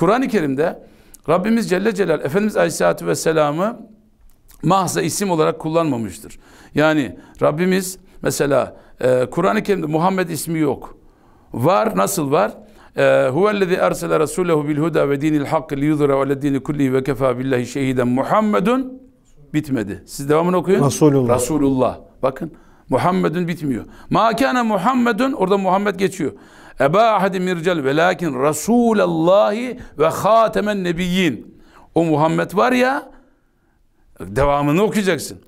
Kur'an-ı Kerim'de Rabbimiz Celle Celal Efendimiz Aleyhisselatü Vesselam'ı mahza isim olarak kullanmamıştır. Yani Rabbimiz mesela Kur'an-ı Kerim'de Muhammed ismi yok. Var, nasıl var? Huvellezî ersele rasûlehu bilhuda ve dinil hakkı liyudhirahu aleddîni kullihi ve kefâ billahi şehiden Muhammedun bitmedi. Siz devamını okuyun. Resulullah. Resulullah. Bakın Muhammedun bitmiyor. Mâ kâne Muhammedun, orada Muhammed geçiyor. Ebâ ahadi mircal ve lakin Rasûlallâhi ve hâtemen nebiyyin. O Muhammed var ya, devamını okuyacaksın.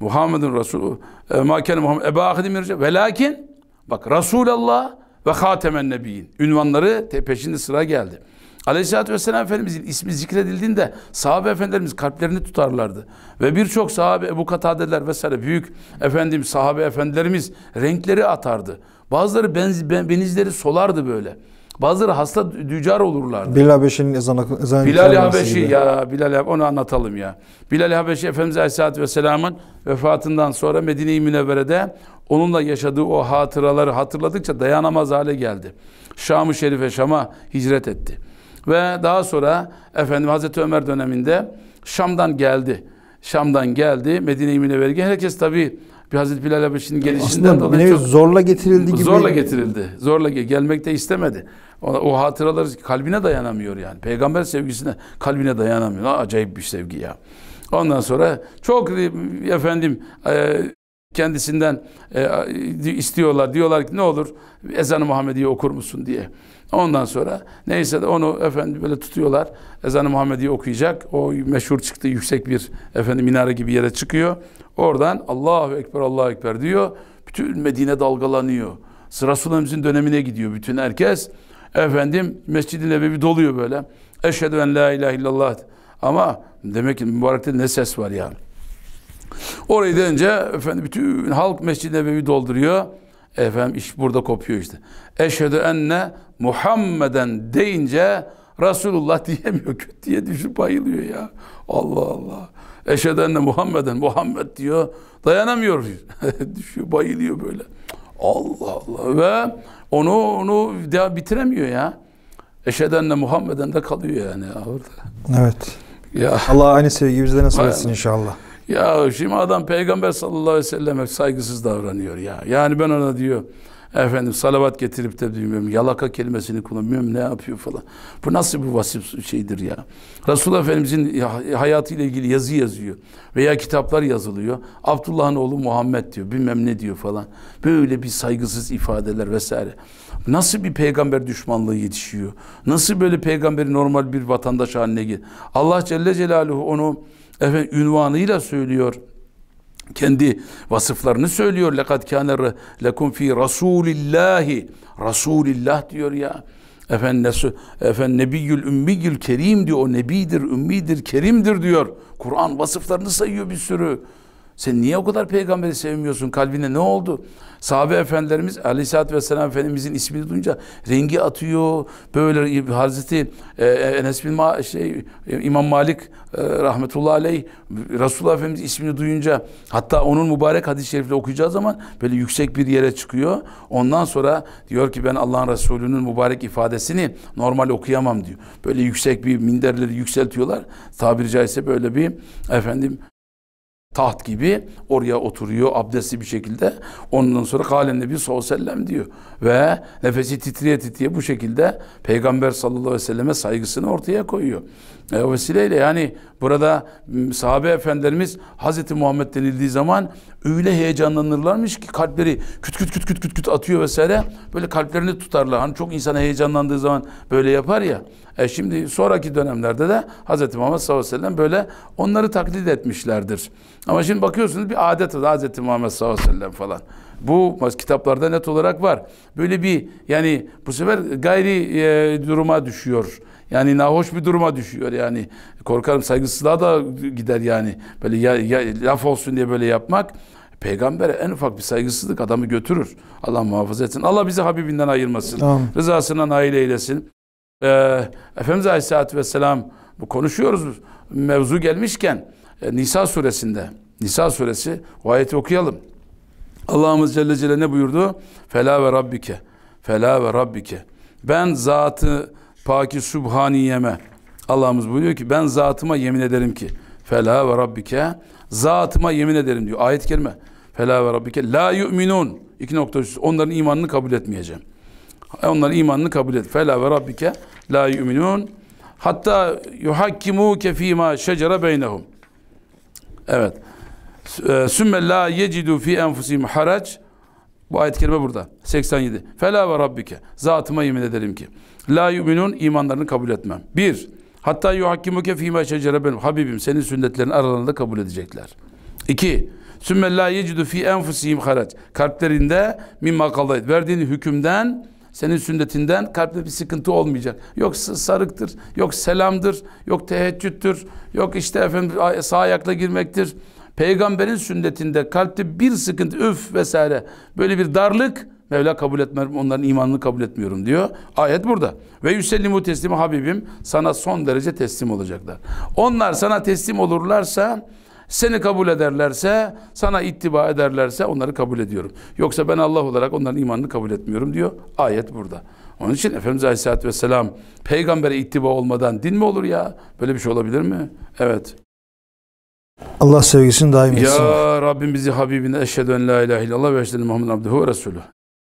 Muhammedun Rasul. Mâ kâne Muhammed. Ebâ ahadi mircal ve lakin, bak Rasûlallah ve hâtemen nebiyyin. Ünvanları peşinde sıra geldi. Aleyhisselatü Vesselam Efendimizin ismi zikredildiğinde sahabe efendilerimiz kalplerini tutarlardı. Ve birçok sahabe, Ebu Katadeler vesaire büyük efendim sahabe efendilerimiz renkleri atardı. Bazıları benizleri solardı böyle. Bazıları hasta dücar olurlardı. Bilal-i Habeşi'nin ezanı. Bilal-i Habeşi ya, onu anlatalım ya. Bilal-i Habeşi Efendimiz Aleyhisselatü Vesselam'ın vefatından sonra Medine-i Münevvere'de onunla yaşadığı o hatıraları hatırladıkça dayanamaz hale geldi. Şam-ı Şerife, Şam'a hicret etti. Ve daha sonra efendim Hazreti Ömer döneminde Şam'dan geldi. Şam'dan geldi Medine-i Münevvere'ye. Herkes tabii Hazreti Bilal-i Habeşi'nin gelişinden dolayı çok zorla getirildi gibi. Zorla getirildi. Zorla gelmek de istemedi. O hatıralar kalbine dayanamıyor yani. Peygamber sevgisine kalbine dayanamıyor. Acayip bir sevgi ya. Ondan sonra çok efendim kendisinden istiyorlar. Diyorlar ki ne olur ezan-ı Muhammediye okur musun diye. Ondan sonra neyse de onu efendim böyle tutuyorlar. Ezan-ı Muhammediye okuyacak. O meşhur çıktı, yüksek bir efendim minare gibi yere çıkıyor. Oradan Allahu Ekber, Allahu Ekber diyor. Bütün Medine dalgalanıyor. Resulümüzün dönemine gidiyor bütün herkes. Efendim Mescid-i Nebevi doluyor böyle. Eşhedü en la ilahe illallah. Ama demek ki mübarekte ne ses var yani. Orayı dönünce efendim bütün halk Mescid-i Nebevi dolduruyor. Efendim iş burada kopuyor işte. Eşhedü enne Muhammeden deyince Resulullah diyemiyor. Kötü diye düşüp bayılıyor ya. Allah Allah. Eşhedü enne Muhammeden, Muhammed diyor. Dayanamıyor. Düşüyor, bayılıyor böyle. Allah Allah. Ve onu bitiremiyor ya. Eşhedü enne Muhammeden de kalıyor yani orada. Evet. Ya. Allah aynı sevgiyi bize nasip etsin inşallah. Ya şimdi adam Peygamber sallallahu aleyhi ve selleme saygısız davranıyor ya. Yani ben ona diyor efendim salavat getirip de bilmiyorum yalaka kelimesini kullanmıyorum ne yapıyor falan. Bu nasıl bir vasıf şeydir ya. Resulullah Efendimizin hayatıyla ilgili yazı yazıyor veya kitaplar yazılıyor. Abdullah'ın oğlu Muhammed diyor bilmem ne diyor falan. Böyle bir saygısız ifadeler vesaire. Nasıl bir peygamber düşmanlığı yetişiyor? Nasıl böyle peygamberi normal bir vatandaş haline geliyor? Allah Celle Celaluhu onu efendim ünvanıyla söylüyor. Kendi vasıflarını söylüyor. لَقَدْ كَانَ لَكُمْ ف۪ي رَسُولِ اللّٰهِ Resulillah diyor ya. Efendim nebiyyül ümmiyül kerim diyor. O nebidir, ümmidir, kerimdir diyor. Kur'an vasıflarını sayıyor bir sürü. Sen niye o kadar peygamberi sevmiyorsun? Kalbine ne oldu? Sahabe efendilerimiz Aleyhisselatü Vesselam Efendimizin ismini duyunca rengi atıyor. Böyle Hazreti Enes bin İmam Malik rahmetullahi aleyh Resulullah Efendimiz ismini duyunca hatta onun mübarek hadis-i şerifle okuyacağı zaman böyle yüksek bir yere çıkıyor. Ondan sonra diyor ki ben Allah'ın Resulü'nün mübarek ifadesini normal okuyamam diyor. Böyle yüksek bir minderleri yükseltiyorlar. Tabiri caizse böyle bir efendim taht gibi oraya oturuyor abdestli bir şekilde. Ondan sonra Kâlen Nebi sallallahu aleyhi ve sellem diyor. Ve nefesi titriye titriye bu şekilde Peygamber sallallahu aleyhi ve selleme saygısını ortaya koyuyor. O vesileyle yani burada sahabe efendilerimiz Hazreti Muhammed denildiği zaman öyle heyecanlanırlarmış ki kalpleri küt küt küt küt küt küt atıyor vesaire. Böyle kalplerini tutarlar. Hani çok insana heyecanlandığı zaman böyle yapar ya. Şimdi sonraki dönemlerde de Hazreti Muhammed sallallahu aleyhi ve sellem böyle onları taklit etmişlerdir. Ama şimdi bakıyorsunuz bir adet var Hazreti Muhammed sallallahu aleyhi ve sellem falan. Bu kitaplarda net olarak var. Böyle bir yani bu sefer gayri duruma düşüyor. Yani nahoş bir duruma düşüyor yani. Korkarım saygısızlığa da gider yani. Böyle laf olsun diye böyle yapmak. Peygamber'e en ufak bir saygısızlık adamı götürür. Allah muhafaza etsin. Allah bizi Habibinden ayırmasın. Tamam. Rızasına nail eylesin. Efendimiz Aleyhisselatü Vesselam konuşuyoruz. Mevzu gelmişken Nisa suresinde. Nisa suresi. O ayeti okuyalım. Allah'ımız Celle Celle ne buyurdu? Fela ve Rabbike. Fela ve Rabbike. Ben zatı Paki Sübhaniyeme Allah'ımız buyuruyor ki ben zatıma yemin ederim ki Fela ve Rabbike, zatıma yemin ederim diyor ayet-i kerime. Fela ve Rabbike la yu'minun 2.3 onların imanını kabul etmeyeceğim. Onların imanını kabul et. Fela ve Rabbike la yu'minun hatta yuhakkimuke fîmâ şecere beynehum. Evet. Sümme la yecidu fî enfusihim harac. Bu ayet-i kerime burada. 87. Fela ve Rabbike. Zatıma yemin ederim ki. La yu'minun imanlarını kabul etmem. 1. Hatta yuhakkimuke fîmâ şecere beynehum. Habibim senin sünnetlerin aralarında kabul edecekler. 2. Sümme la yecidu fî enfusihim harac. Kalplerinde mimma kadayt. Verdiğin hükümden senin sünnetinden kalpte bir sıkıntı olmayacak. Yok sarıktır, yok selamdır, yok teheccüddür, yok işte efendim sağ ayakla girmektir. Peygamberin sünnetinde kalpte bir sıkıntı, üf vesaire böyle bir darlık Mevla kabul etmem, onların imanını kabul etmiyorum diyor. Ayet burada. Ve yüsellimu teslimi Habibim sana son derece teslim olacaklar. Onlar sana teslim olurlarsa, seni kabul ederlerse, sana ittiba ederlerse onları kabul ediyorum. Yoksa ben Allah olarak onların imanını kabul etmiyorum diyor. Ayet burada. Onun için Efendimiz Aleyhisselatü Vesselam peygambere ittiba olmadan din mi olur ya? Böyle bir şey olabilir mi? Evet. Allah sevgisini daim etsin. Ya Rabbim bizi Habibine eşhedü en la ilahe illallah ve eşhedü Muhammeden abduhu ve resulü.